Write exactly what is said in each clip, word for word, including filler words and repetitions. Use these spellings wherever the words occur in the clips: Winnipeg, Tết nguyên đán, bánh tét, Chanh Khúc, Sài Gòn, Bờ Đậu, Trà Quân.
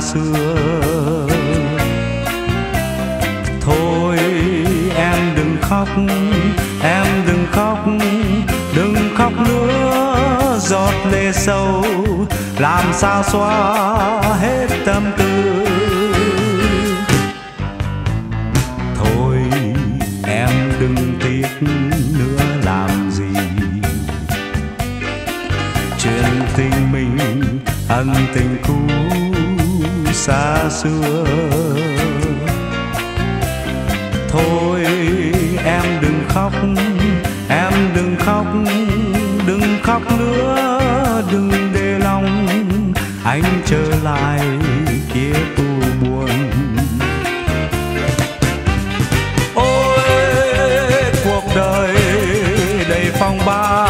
xa xưa. Thôi em đừng khóc, em đừng khóc, đừng khóc nữa, giọt lệ sâu làm sao xóa hết tâm tư. Thôi em đừng tiếc nữa làm gì, chuyện tình mình ân tình cũ xa xưa. Thôi em đừng khóc, em đừng khóc, đừng khóc nữa, đừng để lòng anh trở lại kia tu buồn. Ôi cuộc đời đầy phong ba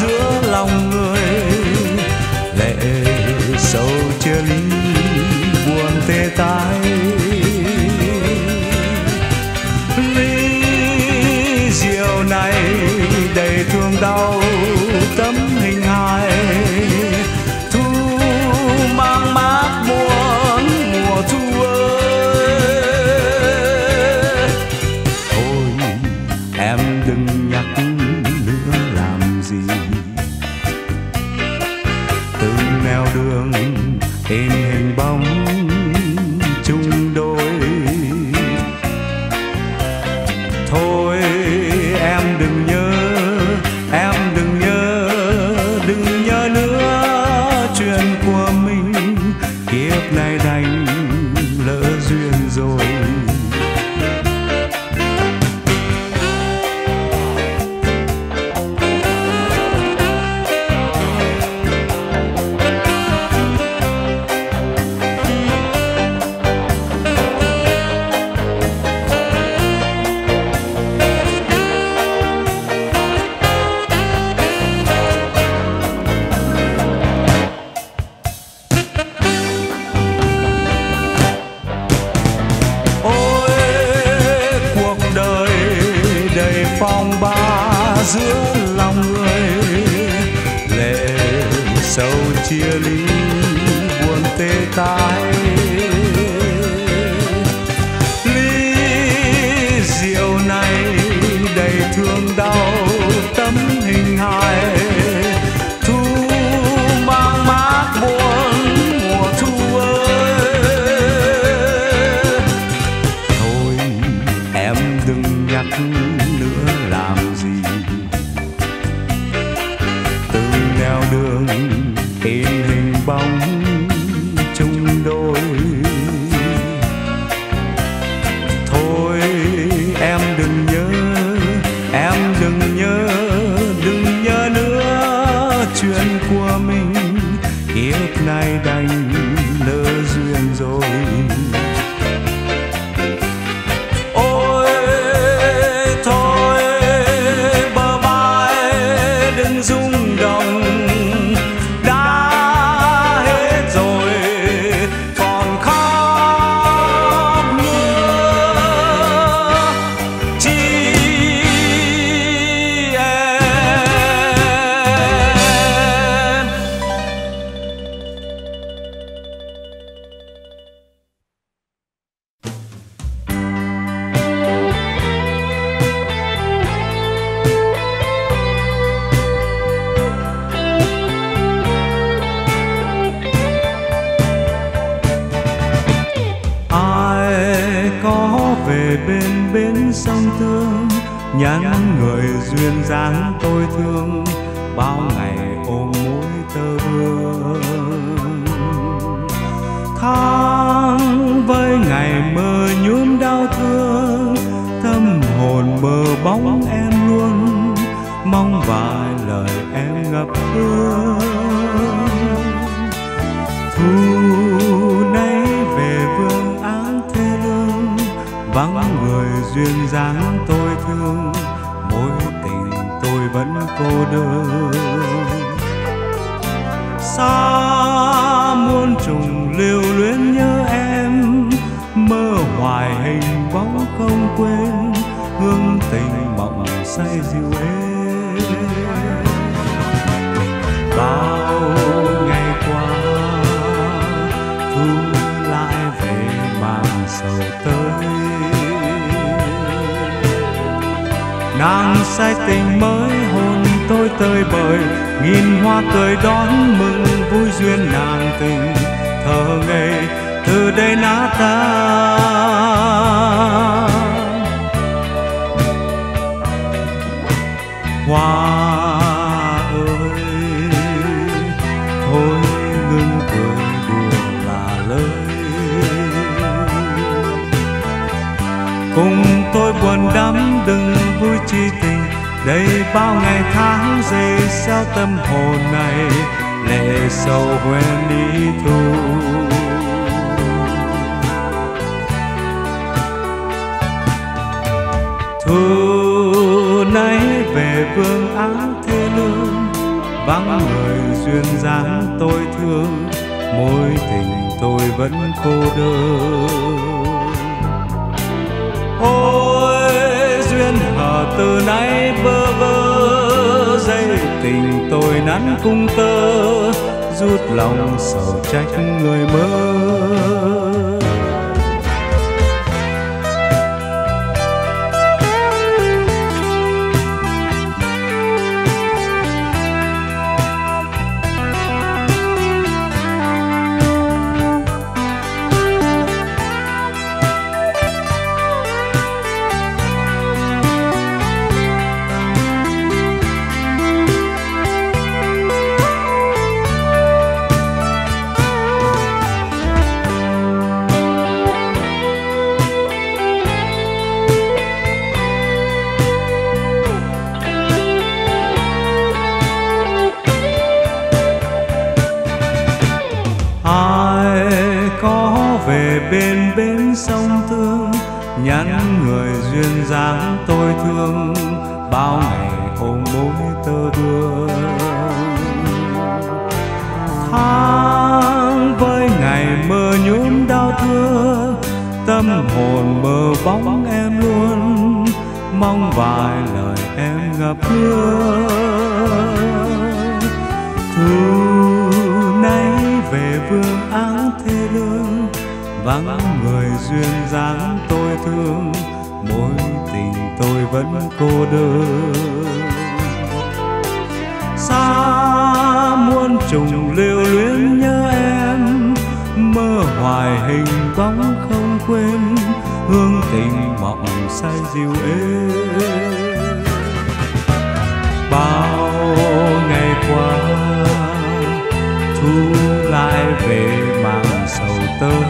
giữa lòng người, lệ sầu chia ly buồn tê tái. Ly diệu này đầy thương đau, tấm hình hài thu mang mát buồn mùa thu ơi. Thôi em đừng nhắc nữa làm gì, từng nẻo đường in hình bóng chung đôi. Thôi em đừng nhớ, em đừng nhớ, đừng nhớ nữa, chuyện của mình kiếp này đành lỡ duyên rồi. Giữa lòng người lệ sầu chia ly buồn tê tái. Ly diệu này đầy thương đau, tấm hình hài thu mang mát buồn mùa thu ơi. Thôi em đừng nhắc nữa làm gì, đường in hình bóng chung đôi. Thôi em đừng nhớ, em đừng nhớ, đừng nhớ nữa, chuyện của mình kiếp này đành lỡ duyên rồi. Ôi thôi bờ vai đừng rung động, nhắn người duyên dáng tôi thương bao ngày ôm mối tơ vương. Tháng với ngày mơ nhuốm đau thương, tâm hồn mơ bóng em luôn mong vài lời em ngập hương. Thu nay về vương áng thế lương, vắng người duyên dáng tôi thương, mối tình tôi vẫn cô đơn. Xa muôn trùng lưu luyến nhớ em, mơ hoài hình bóng không quên, hương tình mộng say dịu êm. sầu tới. Nàng say tình mới hồn tôi tơi bời, nghìn hoa tươi đón mừng vui duyên nàng tình thơ ngây từ đây nát ta. Hoa ơi thôi ngừng cười đùa là lời, cùng tôi buồn đắm đừng vui chi tình. Đây bao ngày tháng giây sao tâm hồn này lệ sầu quên đi thu. Thu nay về vương áng thế lương, vắng người duyên dáng tôi thương, mối tình tôi vẫn cô đơn. Ôi duyên hờ từ nay bơ vơ, dây tình tôi nắn cung tơ, rút lòng sầu trách người mơ. Bên bến sông thương nhắn người duyên dáng tôi thương, bao ngày ôm mối tơ đưa. Tháng với ngày mơ nhuốm đau thương, tâm hồn mơ bóng em luôn, mong vài lời em ngập hương. Thu nay về vương áng thế lương, vắng người duyên dáng tôi thương, mối tình tôi vẫn cô đơn. Xa muôn trùng lưu luyến nhớ em, mơ hoài hình bóng không quên, hương tình mộng say dịu êm. Bao ngày qua thu lại về màng sầu tới.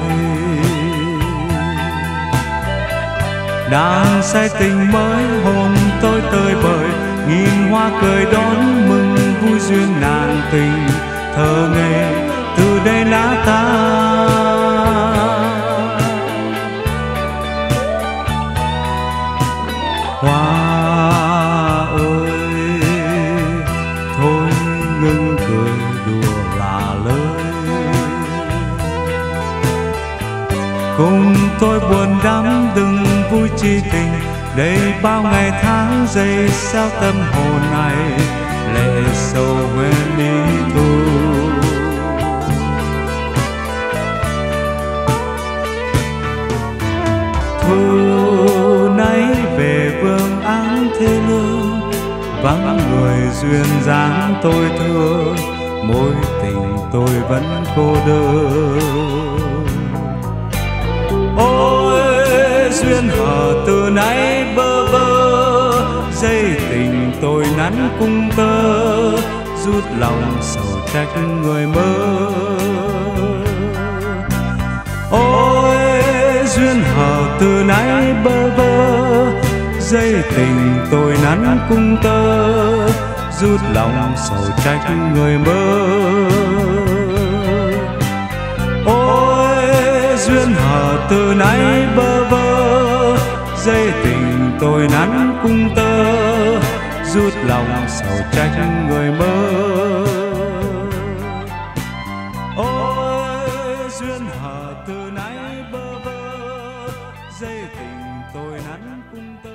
Đang say tình mới hồn tôi tơi bời, nghìn hoa cười đón mừng vui duyên nàng tình thơ ngây từ đây lá ta. Hoa ơi thôi ngừng cười đùa là lời, cùng tôi buồn đắm đừng vui chi tình. Đây bao ngày tháng giây sao tâm hồn này lệ sầu quên đi thu. Thu nay về vương áng thế lương, vắng người duyên dáng tôi thương, mối tình tôi vẫn cô đơn. Ôi duyên hờ từ nay bơ vơ, dây tình tôi nắn cung tơ, rút lòng sầu trách người mơ. Ôi duyên hờ từ nay bơ vơ, dây tình tôi nắn cung tơ, rút lòng sầu trách người mơ. Ôi duyên hờ từ nay bơ vơ, dây tình tôi nắn cung tơ, rút lòng sầu trách người mơ. Ôi duyên hờ từ nay bơ vơ, dây tình tôi nắn cung tơ.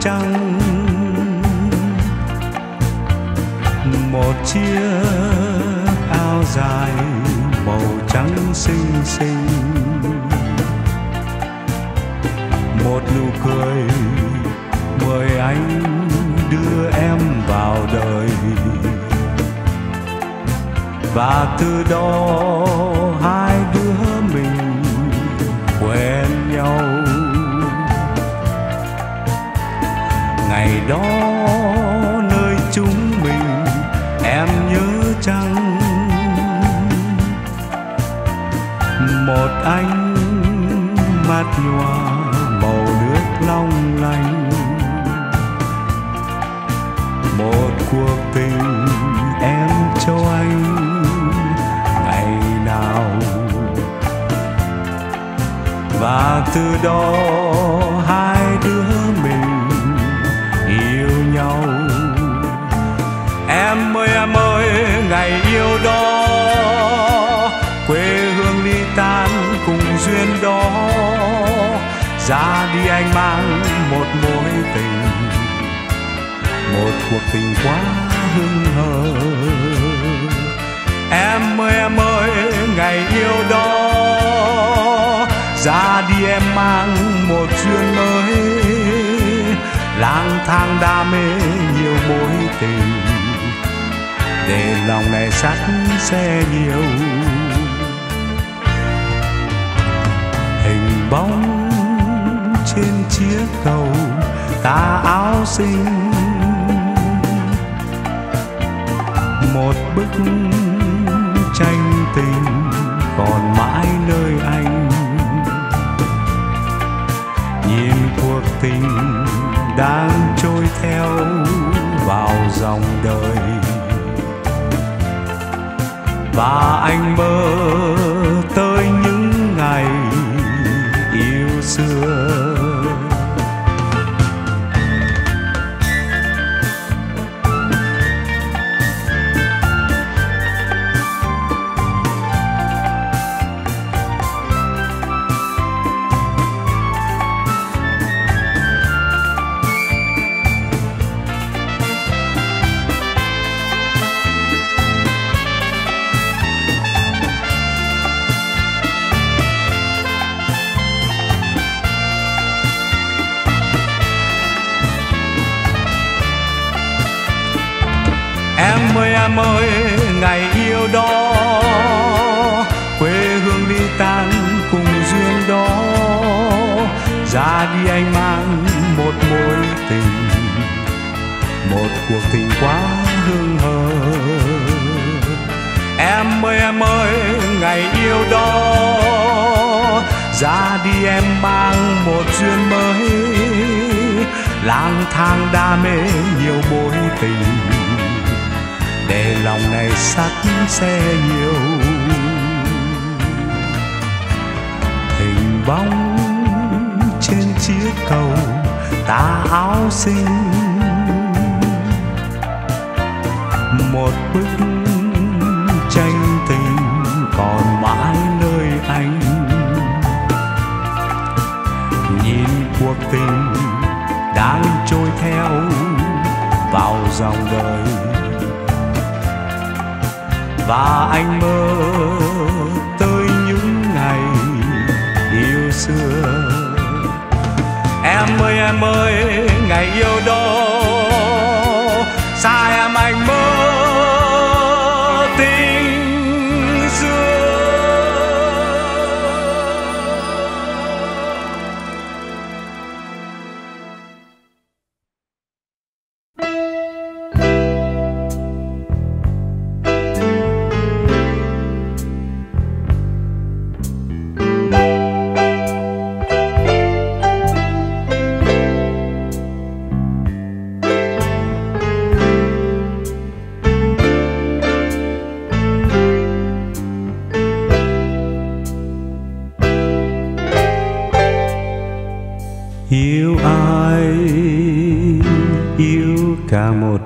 trăng một chiếc áo dài màu trắng xinh xinh, một nụ cười mời anh đưa em vào đời, và từ đó hai đứa mình quen nhau. Ngày đó nơi chúng mình em nhớ chăng, một ánh mắt nhòa màu nước long lanh, một cuộc tình em cho anh ngày nào. Và từ đó hai đứa mình yêu nhau. Em ơi em ơi, ngày yêu đó quê hương ly tan cùng duyên đó, ra đi anh mang một mối tình, một cuộc tình quá hững hờ. Em ơi em ơi, ngày yêu đó ra đi em mang một duyên mới, lang thang đam mê nhiều mối tình, để lòng này sắt xe nhiều. Hình bóng trên chiếc cầu tà áo xinh, một bức tranh tình còn mãi nơi anh, nhìn cuộc tình đang trôi theo vào dòng đời. Và anh mơ tới những ngày yêu xưa, ơi ngày yêu đó quê hương ly tan cùng duyên đó, ra đi anh mang một mối tình, một cuộc tình quá hững hờ. Em ơi em ơi, ngày yêu đó ra đi em mang một duyên mới, lang thang đam mê nhiều mối tình, để lòng này sắt xe nhiều. Hình bóng trên chiếc cầu tà áo xinh, một bức tranh tình còn mãi nơi anh, nhìn cuộc tình đang trôi theo vào dòng đời. Và anh mơ tới những ngày yêu xưa. Em ơi em ơi, ngày yêu đó xa em anh mơ tình xưa.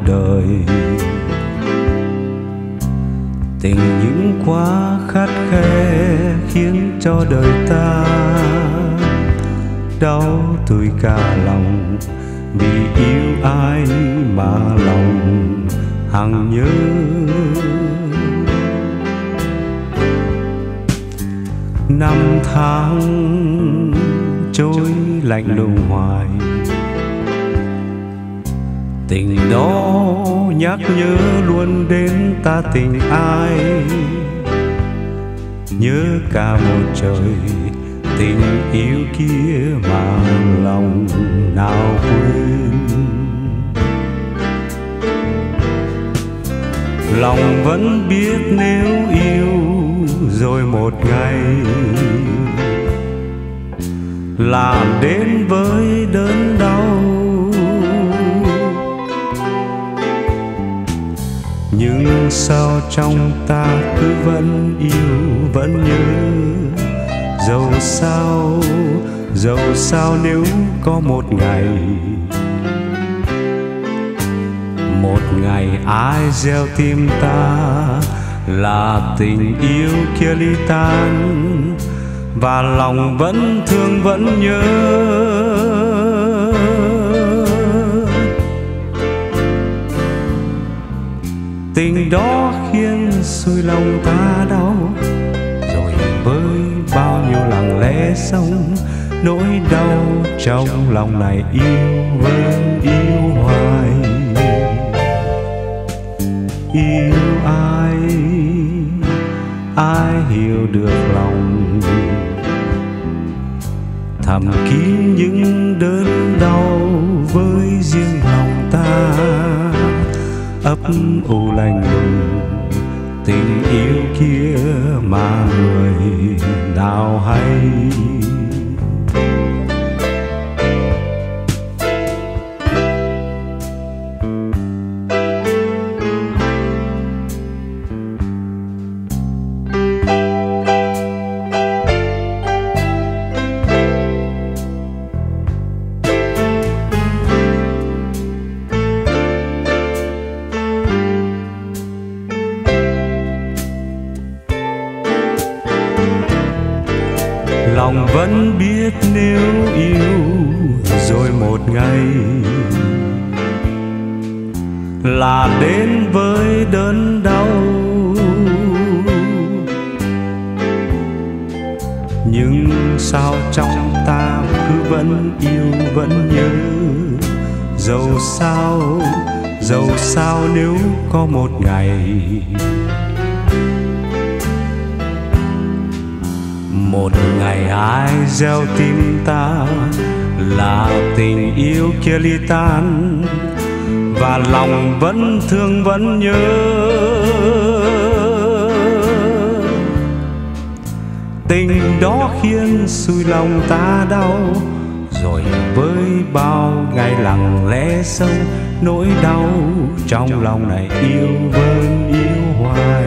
Đời tình những quá khắt khe khiến cho đời ta đau tủi cả lòng vì yêu ai mà lòng hằng nhớ. Năm tháng trôi lạnh lùng hoài, tình đó nhắc nhớ luôn đến ta tình ai. Nhớ cả một trời tình yêu kia mà lòng nào quên. Lòng vẫn biết nếu yêu rồi một ngày làm đến với đớn đau, nhưng sao trong ta cứ vẫn yêu vẫn nhớ. Dẫu sao, dẫu sao nếu có một ngày, một ngày ai gieo tim ta là tình yêu kia ly tan, và lòng vẫn thương vẫn nhớ. Tình đó khiến xuôi lòng ta đau, rồi với bao nhiêu lặng lẽ sống nỗi đau trong lòng này yêu vẫn yêu hoài. Yêu ai, ai hiểu được lòng thầm kín những đớn đau với riêng lòng ta ấp ủ lành tình yêu kia mà người nào hay. Lòng vẫn biết nếu yêu rồi một ngày là đến với đớn đau, nhưng sao trong ta cứ vẫn yêu vẫn nhớ. Dẫu sao, dẫu sao nếu có một ngày, một ngày ai gieo tim ta là tình yêu kia ly tan, và lòng vẫn thương vẫn nhớ. Tình đó khiến xuôi lòng ta đau, rồi với bao ngày lặng lẽ sâu nỗi đau trong lòng này yêu vẫn yêu hoài.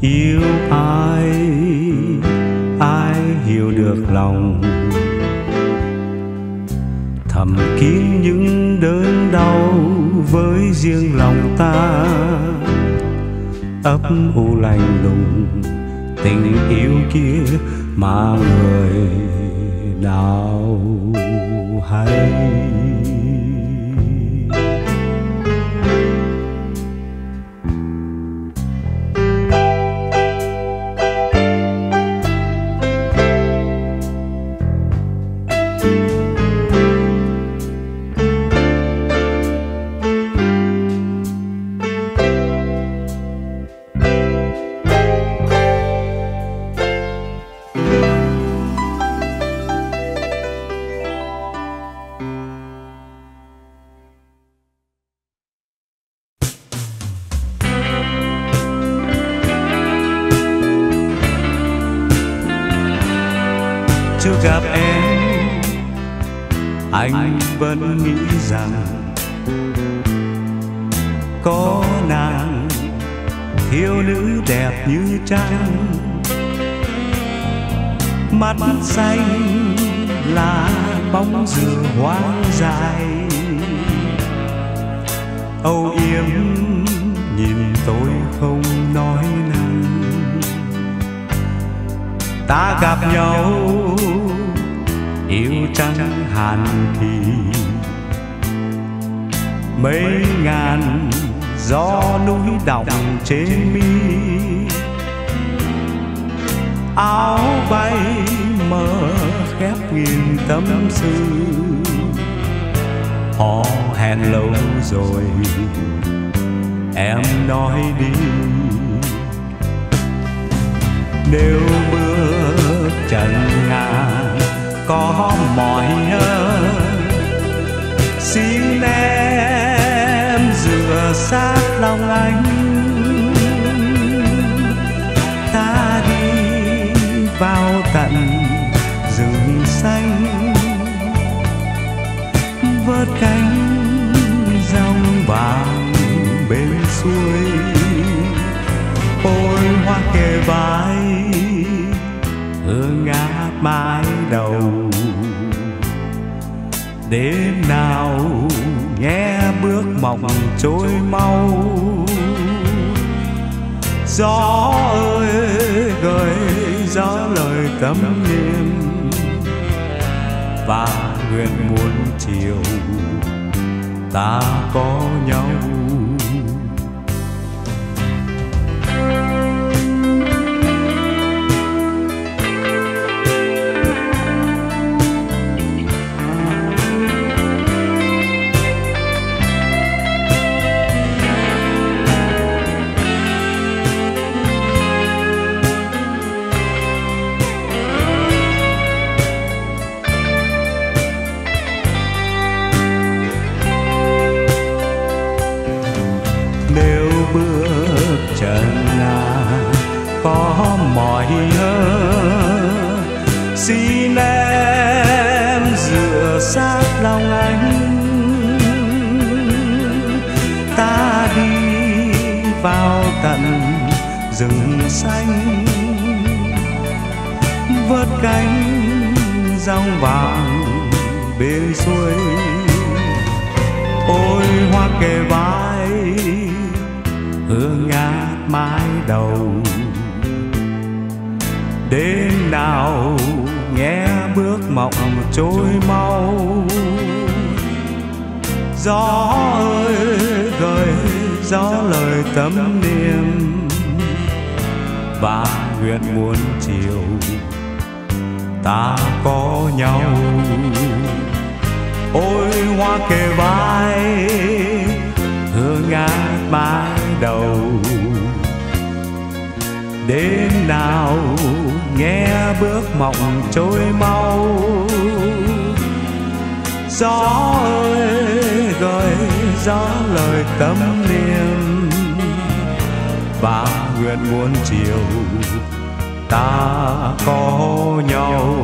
Yêu ai, ai hiểu được lòng thầm kín những đớn đau với riêng lòng ta ấp u lành lùng tình yêu kia mà người nào hay. Chưa gặp em, anh vẫn nghĩ rằng có nàng thiếu nữ đẹp như trăng, mắt xanh là bóng dừa hoang dài. Âu yếm nhìn tôi không nói năng, ta gặp nhau yêu trắng hạn thì mấy ngàn gió núi đọng trên mi, áo bay mơ khép nghìn tâm sự. Họ hẹn lâu rồi em nói đi, nếu bước trần ngàn có mỏi nhớ, xin em dựa sát lòng anh. Ta đi vào tận rừng xanh, vớt cánh dòng vàng bên suối, ôi hoa kề vai hương ngát mái đầu. Đêm nào nghe bước mộng trôi mau, gió ơi gợi gió lời tấm niềm và nguyện muốn chiều ta có nhau. Xin em dựa sát lòng anh, ta đi vào tận rừng xanh, vớt cánh rong vàng bên suối, ôi hoa kề vai hương ngát mái đầu. Đêm nào nghe bước mộng trôi mau, gió ơi gợi gió lời tấm niềm và nguyện muôn chiều ta có nhau. Ôi hoa kề vai hương ngát mái đầu, đêm nào nghe bước mộng trôi mau, gió ơi gọi gió lời tấm niềm và nguyện muôn chiều ta có nhau.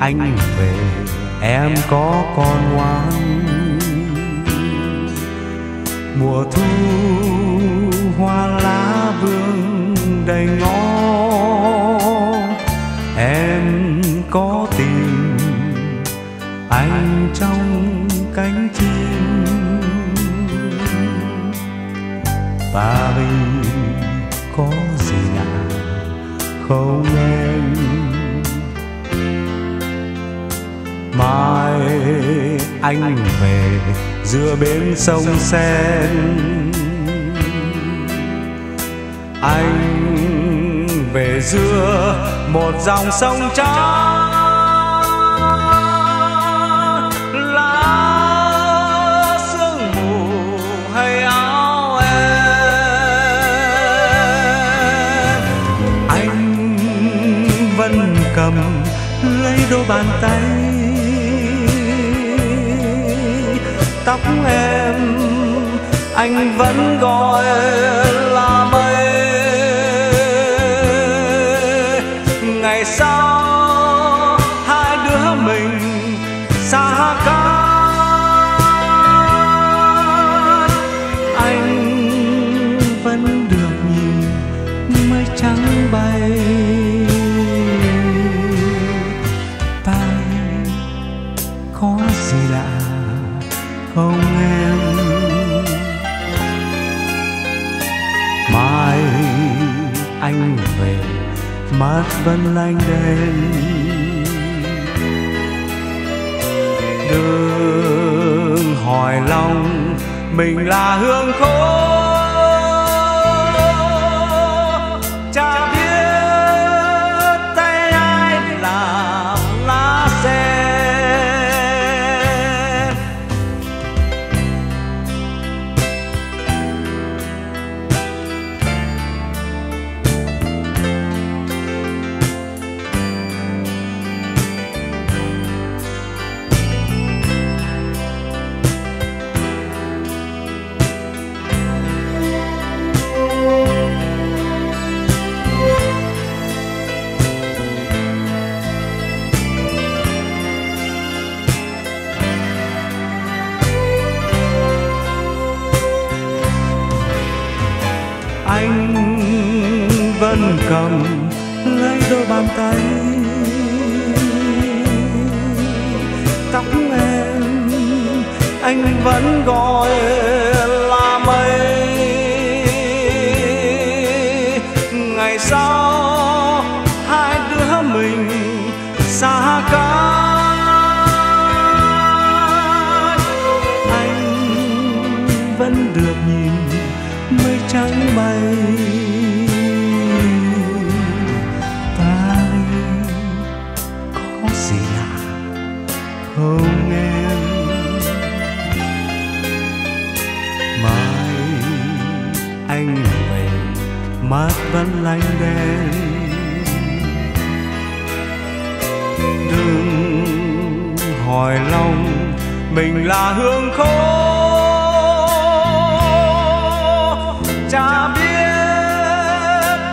Anh về em có con ngoan, mùa thu hoa lá vương đầy ngõ, em có tìm anh trong cánh chim. Paris có gì nào không em, mai anh về giữa bến sông Sen. Anh về giữa một dòng sông trắng, lá sương mù hay áo em. Anh đôi bàn tay. Tóc em anh vẫn gọi là mây. Ngày sau hai đứa mình xa cách, anh vẫn được nhìn mây trắng bay. Bay có gì lạ không em? Mai anh về mát vẫn lanh đênh, đừng hỏi lòng mình là hương khô. Chả biết tay ai làm lá xe, anh vẫn cầm lấy đôi bàn tay. Tóc em anh vẫn gọi là mây. Ngày sau hai đứa mình xa cách, anh vẫn được nhìn mây trắng bay. Bay có gì lạ không em? Mai anh về mát vẫn lanh đênh, đừng hỏi lòng mình là hương khô. Chả biết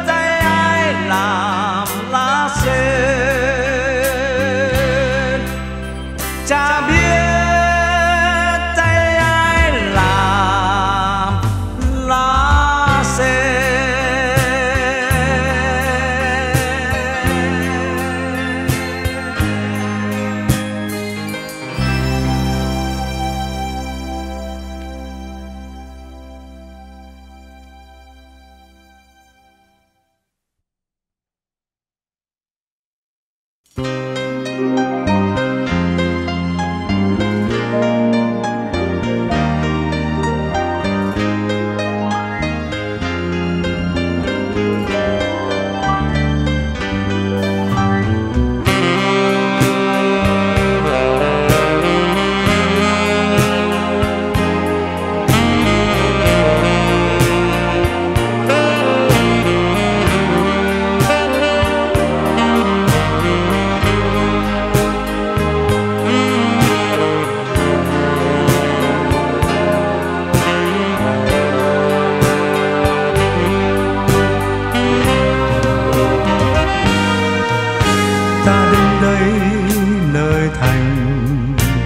tay ai làm lá sen, chả biết tay ai làm lá sen.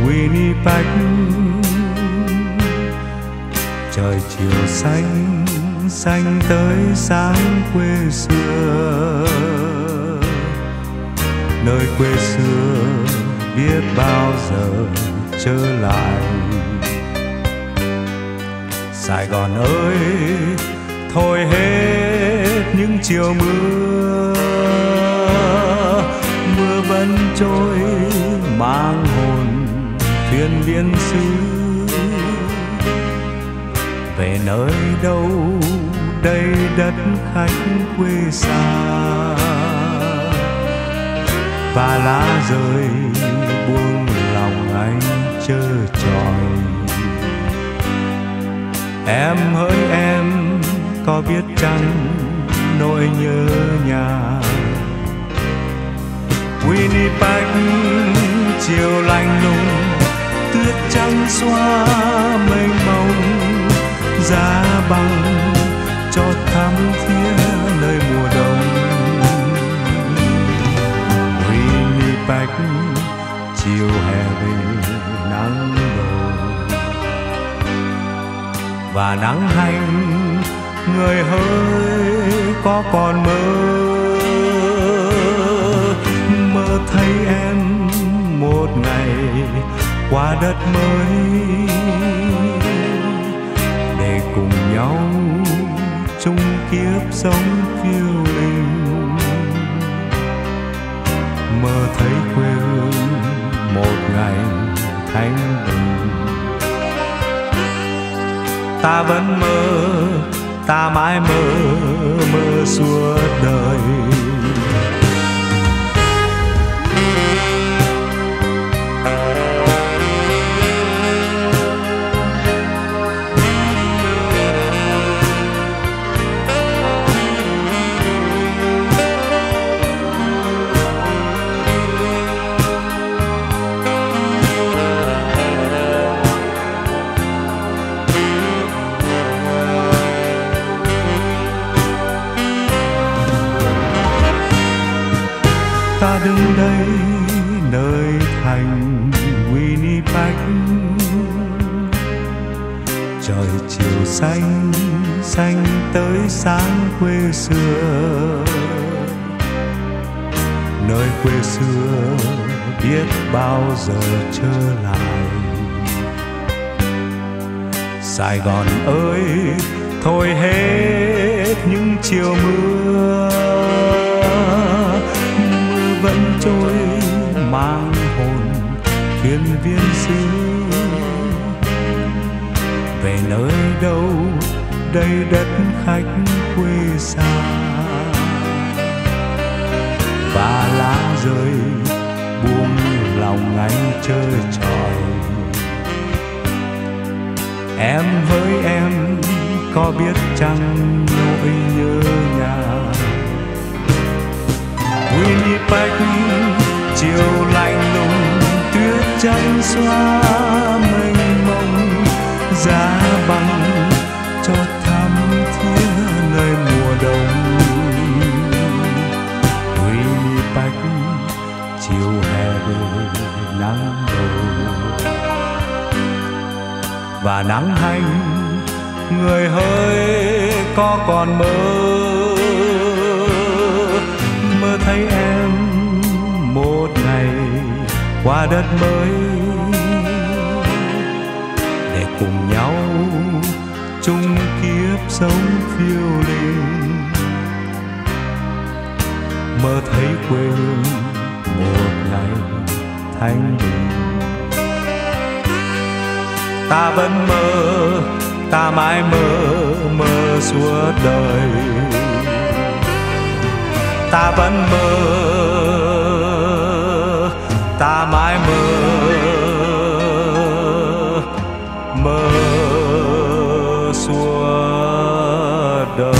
Winnipeg, trời chiều xanh xanh tới sáng quê xưa. Nơi quê xưa biết bao giờ trở lại. Sài Gòn ơi, thôi hết những chiều mưa. Mưa vẫn trôi mang hồn thuyền biên xứ về nơi đâu đây đất khách quê xa. Và lá rơi buông lòng anh trơ trọi. Em hỡi em, có biết chăng nỗi nhớ nhà Winnipeg chiều lạnh lùng, tuyết trắng xóa mênh mông, giá băng cho thắm thiết nơi mùa đông. Winnipeg chiều hè về nắng đầu và nắng hành người hỡi có còn mơ, mơ thấy em một ngày qua đất mới để cùng nhau chung kiếp sống phiêu lưu. Mơ thấy quê hương một ngày thanh bình, ta vẫn mơ, ta mãi mơ, mơ suốt đời. Ta đứng đây nơi thành Winnipeg, trời chiều xanh xanh tới sáng quê xưa, nơi quê xưa biết bao giờ trở lại. Sài Gòn ơi, thôi hết những chiều mưa, vẫn trôi mang hồn thuyền viên xứ về nơi đâu đây đất khách quê xa. Và lá rơi buông lòng anh chơi tròi, em với em có biết chăng nỗi nhớ nhà. Winnipeg chiều lạnh lùng, tuyết trắng xóa mênh mông, giá băng cho thắm thiết nơi mùa đông. Winnipeg chiều hè về nắng đầu và nắng hành người hỡi có còn mơ, thấy em một ngày qua đất mới để cùng nhau chung kiếp sống phiêu lưu. Mơ thấy quê hương một ngày thanh bình, ta vẫn mơ, ta mãi mơ, mơ suốt đời. Ta vẫn mơ, ta mãi mơ, mơ suốt đời.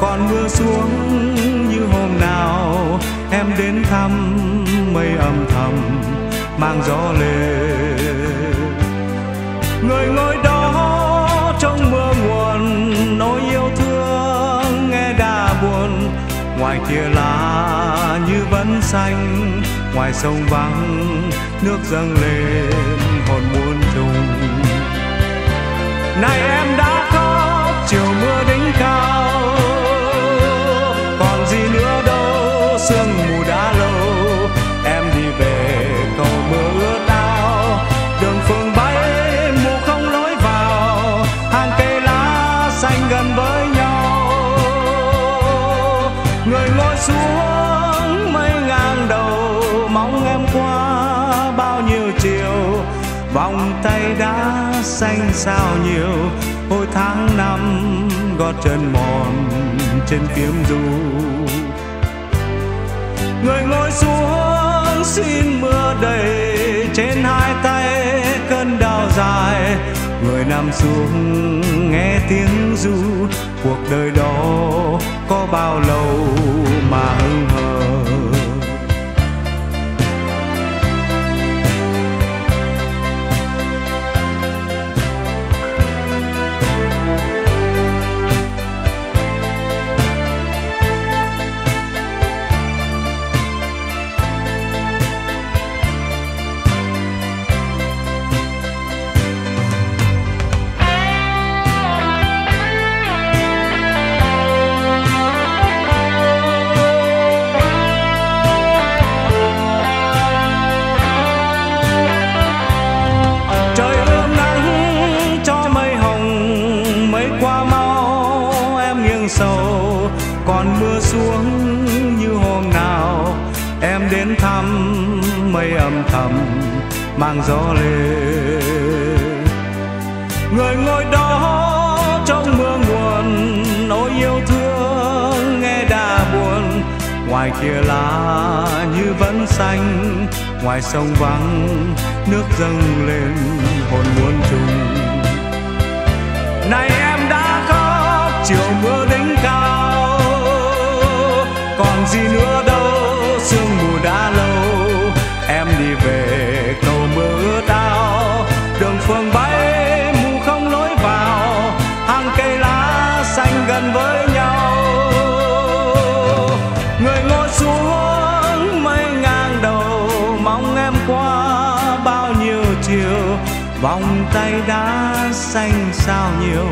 Còn mưa xuống như hôm nào em đến thăm, mây âm thầm mang gió lê. Người ngồi đó trong mưa nguồn, nỗi yêu thương nghe đã buồn. Ngoài kia lá như vẫn xanh, ngoài sông vắng nước dâng lên hồn muôn trùng. Này em đã khóc chiều mưa đỉnh cao, sương mù đã lâu em đi về cầu mưa ướt ao. Đường phường bay mù không lối vào, hàng cây lá xanh gần với nhau. xuống mây ngang đầu, mong em qua bao nhiêu chiều, vòng tay đã xanh sao nhiều. Hồi tháng năm gót chân mòn trên phím ru, người ngồi xuống xin mưa đầy trên hai tay cơn đau dài. Người nằm xuống nghe tiếng ru, cuộc đời đó có bao lâu mà hững hờ. Còn mưa xuống như hôm nào em đến thăm, mây âm thầm mang gió lên. Người ngồi đó trong mưa nguồn, nỗi yêu thương nghe đã buồn. Ngoài kia lá như vẫn xanh, ngoài sông vắng nước dâng lên hồn muôn trùng. Này em đã khóc chiều mưa đỉnh cao, còn gì nữa đâu, sương mù đã lâu. Em đi về cầu mưa ướt ao, đường phường bay mù không lối vào, hàng cây lá xanh gần với nhau. Người ngồi xuống mây ngang đầu, mong em qua bao nhiêu chiều, vòng tay đã xanh sao nhiều.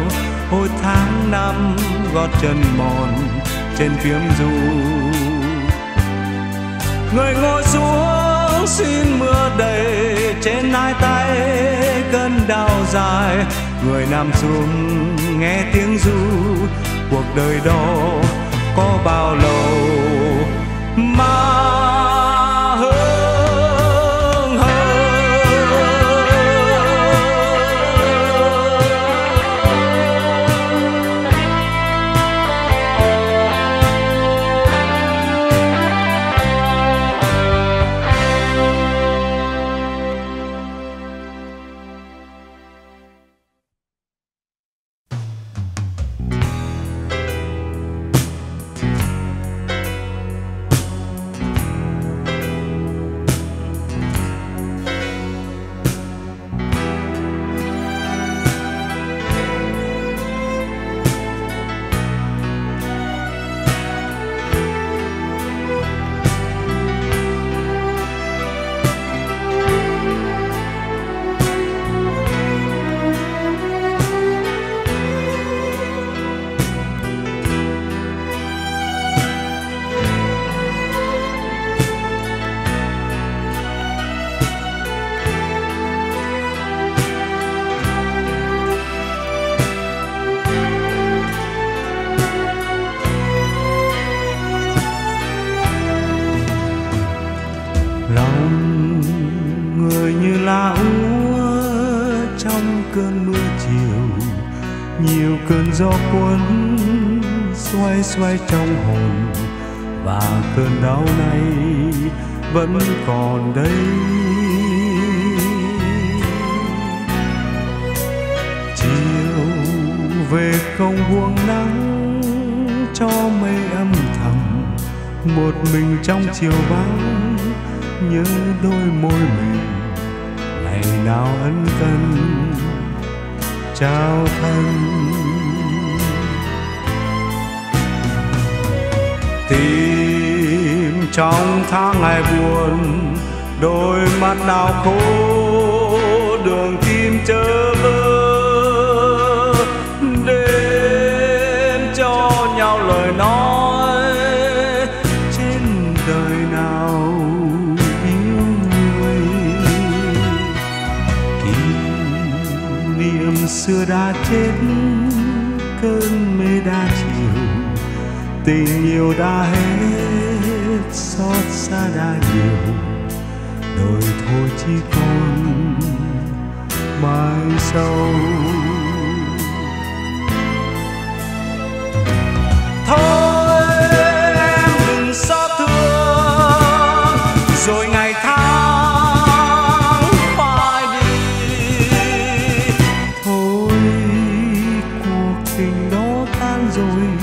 Hồi tháng năm gót chân mòn trên phím ru, người ngồi xuống xin mưa đầy trên hai tay cơn đau dài. Người nằm xuống nghe tiếng ru, cuộc đời đó có bao lâu mà. Gió cuốn xoay xoay trong hồn, và cơn đau này vẫn còn đây. Chiều về không buông nắng cho mây âm thầm, một mình trong chiều vắng nhớ đôi môi mình ngày nào ân cần trao thân. Tìm trong tháng ngày buồn, đôi mắt nào khô đường tim chớ vơ, đến cho nhau lời nói trên đời nào yêu người. Kỷ niệm xưa đã chết, cơn mê đã chiều, tình yêu đã hết. xót xa đã nhiều, đời thôi chỉ còn mãi sau. Thôi em đừng xót thương, rồi ngày tháng phải đi. Thôi cuộc tình đó tan rồi,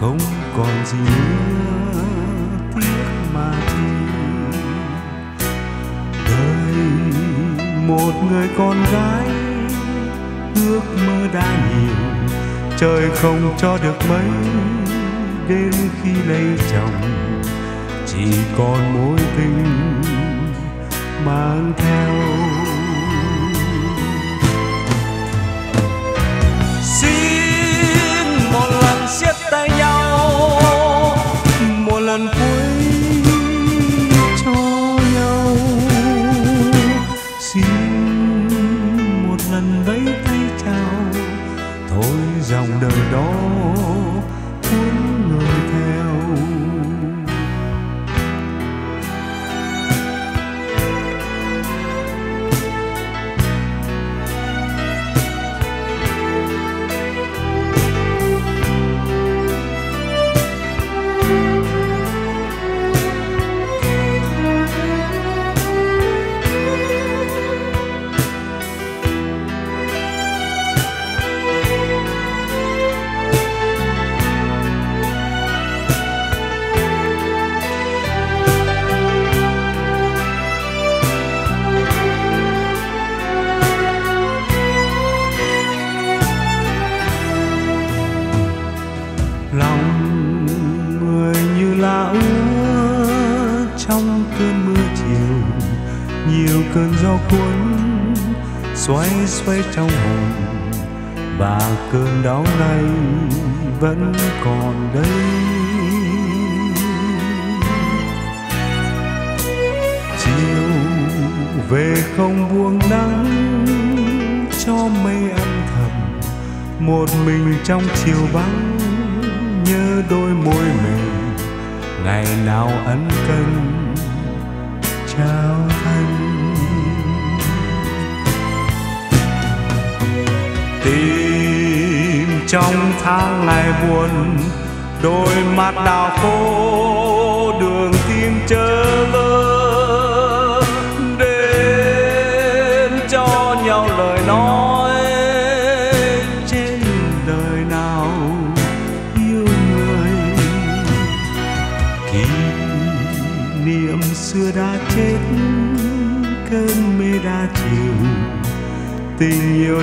không còn gì nữa tiếc mà chi. Đời một người con gái ước mơ đã nhiều, trời không cho được mấy. Đến khi lấy chồng chỉ còn mối tình mang theo. Xin một lần siết tay nhau, một lần cuối cho nhau. Xin một lần vẫy tay chào, thôi dòng đời đó cơn gió cuốn xoay xoay trong hồn, và cơn đau này vẫn còn đây. Chiều về không buông nắng cho mây âm thầm, một mình trong chiều vắng nhớ đôi môi mình ngày nào ân cần trao thân. Tìm trong tháng ngày buồn, đôi mắt đào khô đường tim chớ vơ. Đến cho nhau lời nói, trên đời nào yêu người. Kỷ niệm xưa đã chết, cơn mê đã chiều, tình yêu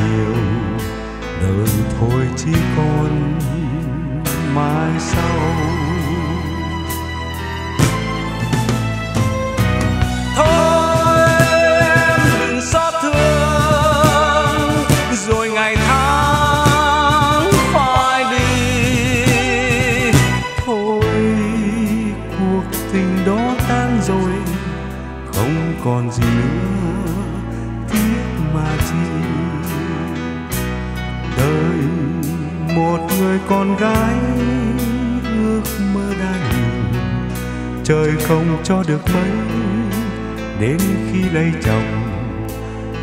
nhiều, đời thôi chỉ còn mãi sau. Thôi em đừng xót thương, rồi ngày tháng phải đi. Thôi cuộc tình đó tan rồi, không còn gì nữa tiếc mà chi. Đời một người con gái ước mơ đã nhiều, trời không cho được mấy. Đến khi lấy chồng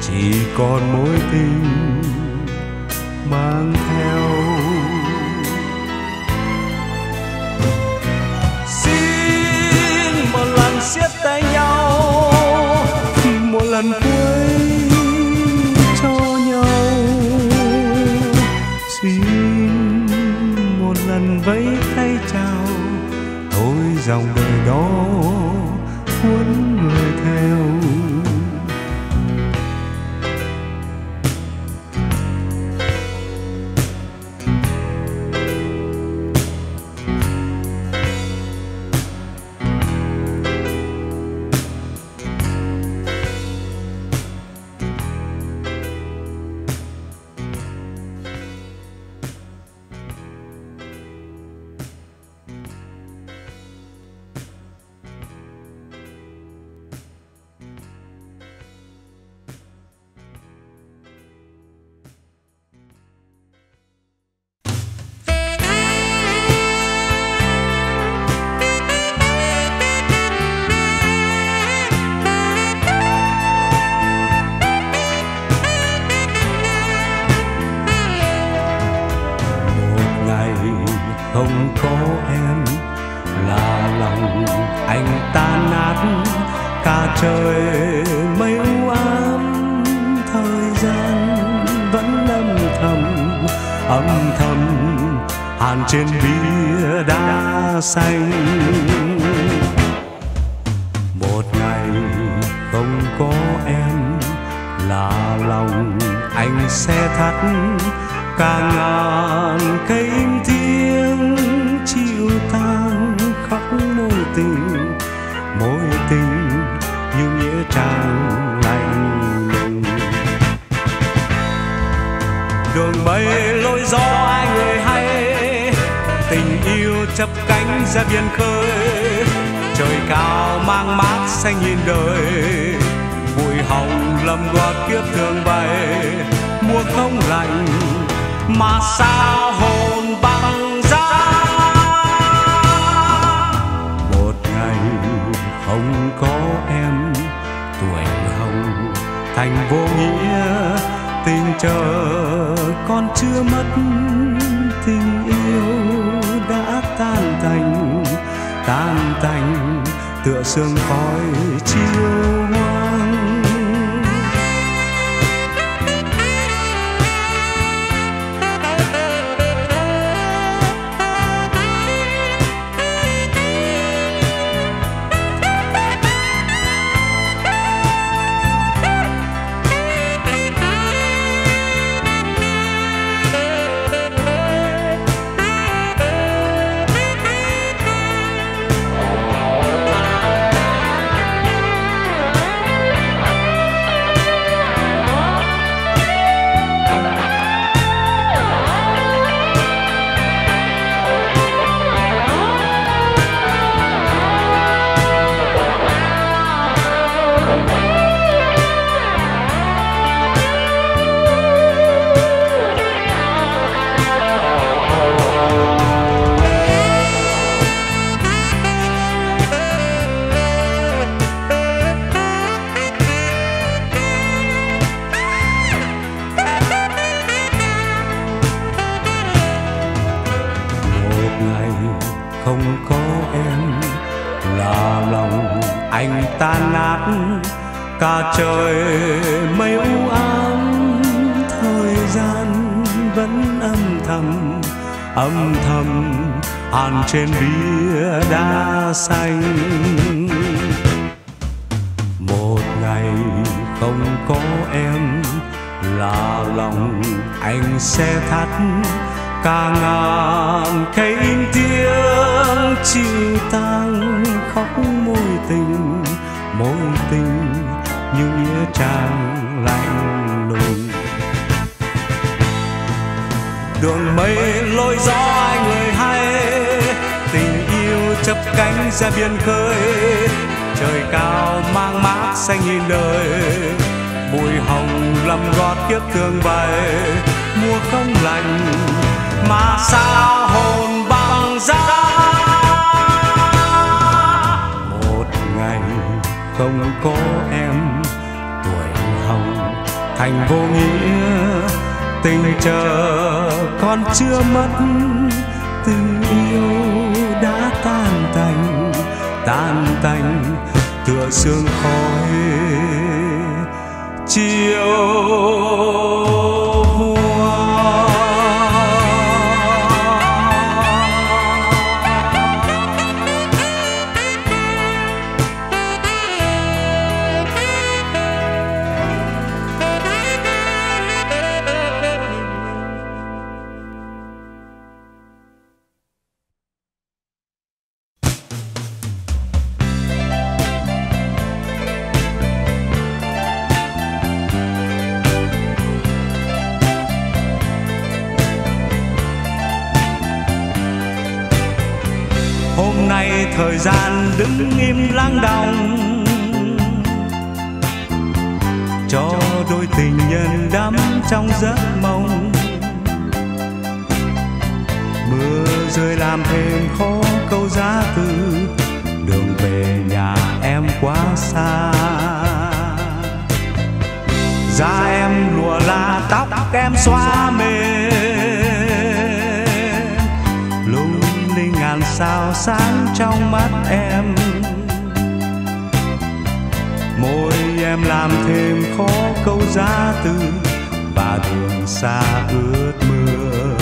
chỉ còn mối tình mang theo. Xin một lần siết tay nhau, một lần cuối cho nhau. Xin một lần vẫy tay chào, thôi dòng đời đó cuốn người theo. có em là lòng anh tan nát, cả trời mây u ám, thời gian vẫn âm thầm âm thầm hàn trên bia đá xanh. Một ngày không có em là lòng anh sẽ thắt cả ngàn cây im tiếng, chịu tan khóc mối tình, mối tình như nghĩa trang lạnh lùng. Đường mây lối gió ai người hay, tình yêu chập cánh ra biển khơi. Trời cao mang mát xanh nhìn đời, bụi hồng lầm qua kiếp thường bay. Mùa không lạnh mà sao hồn băng giá. Một ngày không có em, tuổi hồng thành vô nghĩa. Tình chờ con chưa mất, tình yêu đã tan tành, tan tành tựa sương khói chiều hoang. Không có em là lòng anh tan nát, cả trời mây u ám, thời gian vẫn âm thầm âm thầm hàn trên bia đá xanh. Một ngày không có em là lòng anh sẽ thắt cả ngàn cây im tiếng, chịu tan khóc mối tình, mối tình như nghĩa trang lạnh lùng. Đường mây lối gió ai người hay, tình yêu chập cánh ra biển khơi. Trời cao mang mát xanh nhìn đời, bụi hồng lầm gót kiếp thương bay. Mùa không lành mà sao hồn băng giá. Một ngày không có em, tuổi hồng thành vô nghĩa. Tình chờ con chưa mất, tình yêu đã tan tành, tan tành tựa sương khói chiều. Thời gian đứng im lắng đong cho đôi tình nhân đắm trong giấc mộng. Mưa rơi làm thêm khó câu giá từ, đường về nhà em quá xa. Da em lụa là tóc em xóa mềm, lung linh ngàn sao sáng trong mắt em, môi em làm thêm khó câu giá từ và đường xa ướt mưa.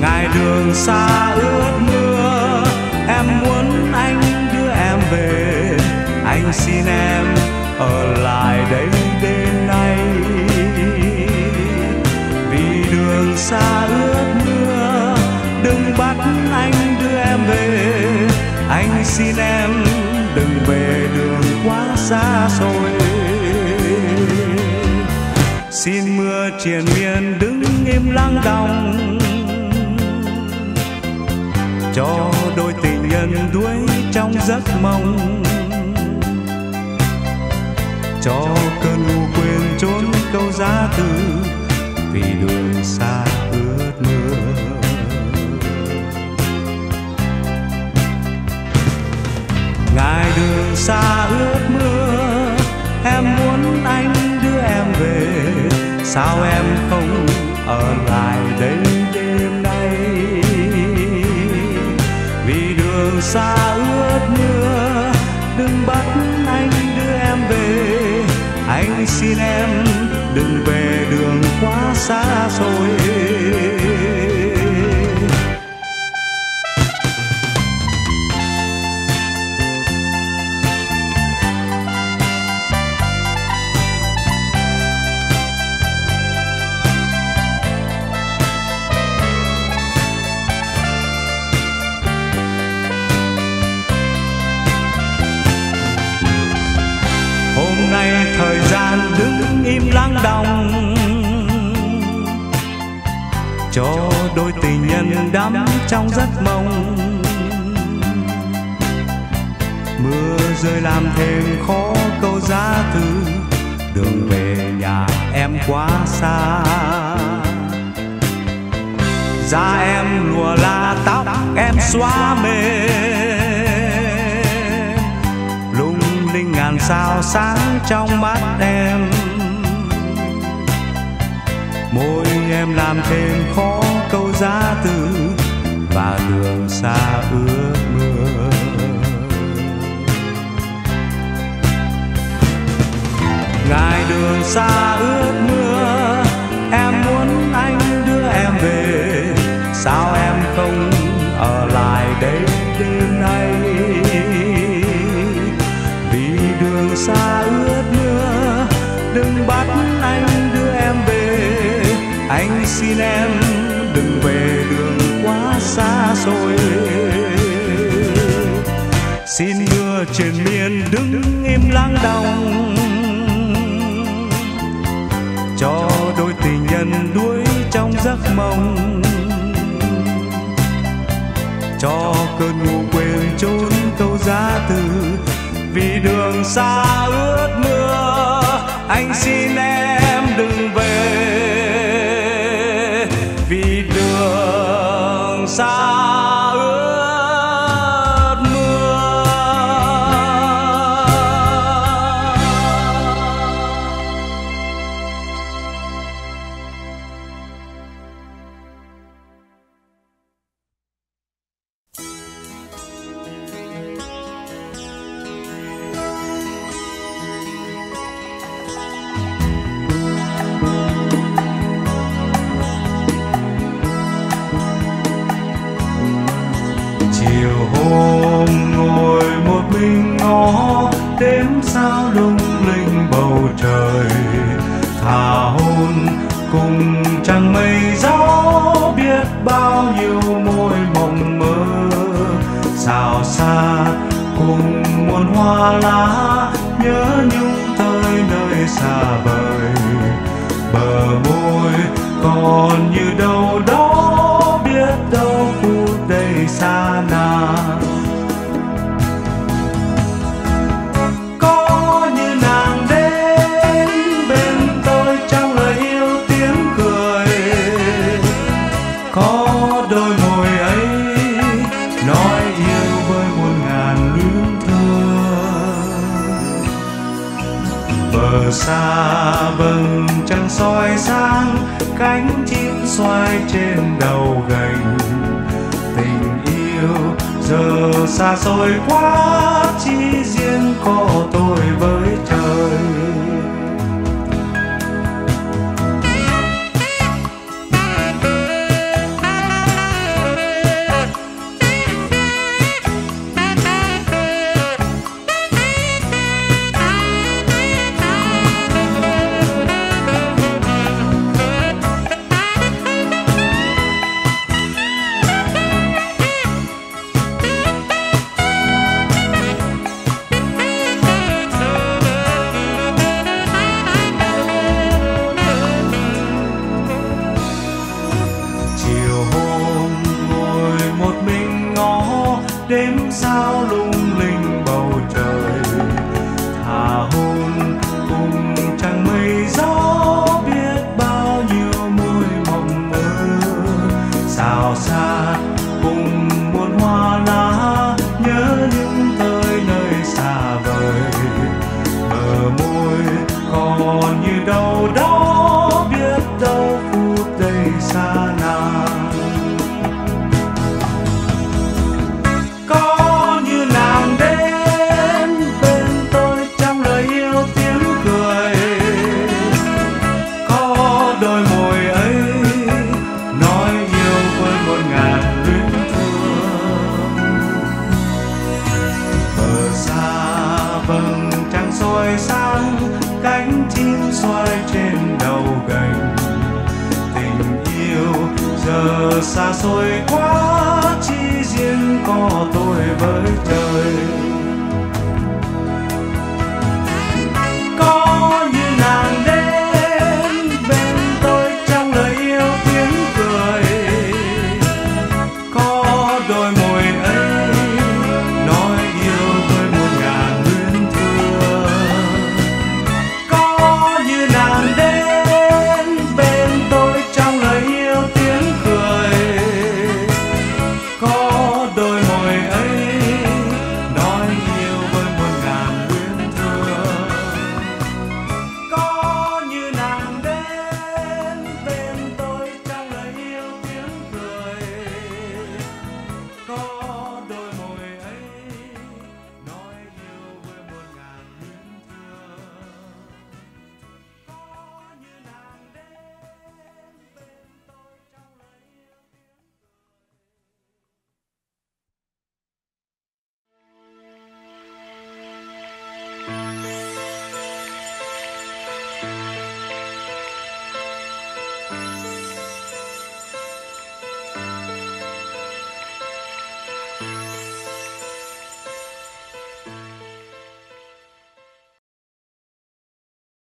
Ngày đường xa ướt mưa, em muốn anh đưa em về, anh xin em ở lại đây đêm nay. Vì đường xa ướt mưa, đừng bắt anh đưa em về, anh xin em đừng về đường quá xa xôi. Xin mưa triền miên đứng im lắng đong cho đôi tình nhân đuối trong giấc mộng, cho cơn u quên trốn câu giá từ vì đường xa ướt mưa. Ngài đường xa ướt mưa, em muốn anh đưa em về, sao em không ở lại đây đêm nay. Vì đường xa ướt mưa, đừng bắt anh đưa em về, anh xin em đừng về đường quá xa xôi. Thời gian đứng im lắng đong cho đôi tình nhân đắm trong giấc mộng, mưa rơi làm thêm khó câu giá từ đường về nhà em quá xa. Da em lùa la tóc em xóa mê, ngàn sao sáng trong mắt em, môi em làm thêm khó câu giá từ và đường xa ướt mưa. Ngài đường xa ướt mưa, em muốn anh đưa em về, sao em không ở lại đây đêm nay. Xa ướt mưa, đừng bắt anh đưa em về, anh xin em đừng về đường quá xa xôi. Xin mưa trên miền đứng im lắng đong cho đôi tình nhân đuối trong giấc mộng, cho cơn ngủ quên trốn câu giá từ vì đường xa ướt mưa, anh xin em đừng về vì đường xa ướt mưa. Đếm sao lung linh bầu trời, thả hôn cùng trăng mây gió, biết bao nhiêu môi mộng mơ. Sao xa cùng muôn hoa lá, nhớ nhung tới nơi xa vời. Bờ môi còn như đâu đó, biết đâu phút đây xa nào. Bờ xa vầng trăng soi sáng, cánh chim xoay trên đầu gành. Tình yêu giờ xa xôi quá, chỉ riêng có tôi với trời. Đêm sao lung linh bầu trời, thả hôn cùng trăng mây gió, biết bao nhiêu môi mộng mơ. Sao xa cùng muôn hoa lá, nhớ những tới nơi xa vời. Bờ môi còn như đâu đó, biết đâu phút đây xa nào. Vầng trăng soi sáng, cánh chim xoay trên đầu gành. Tình yêu giờ xa xôi quá, chỉ riêng có tôi với trời.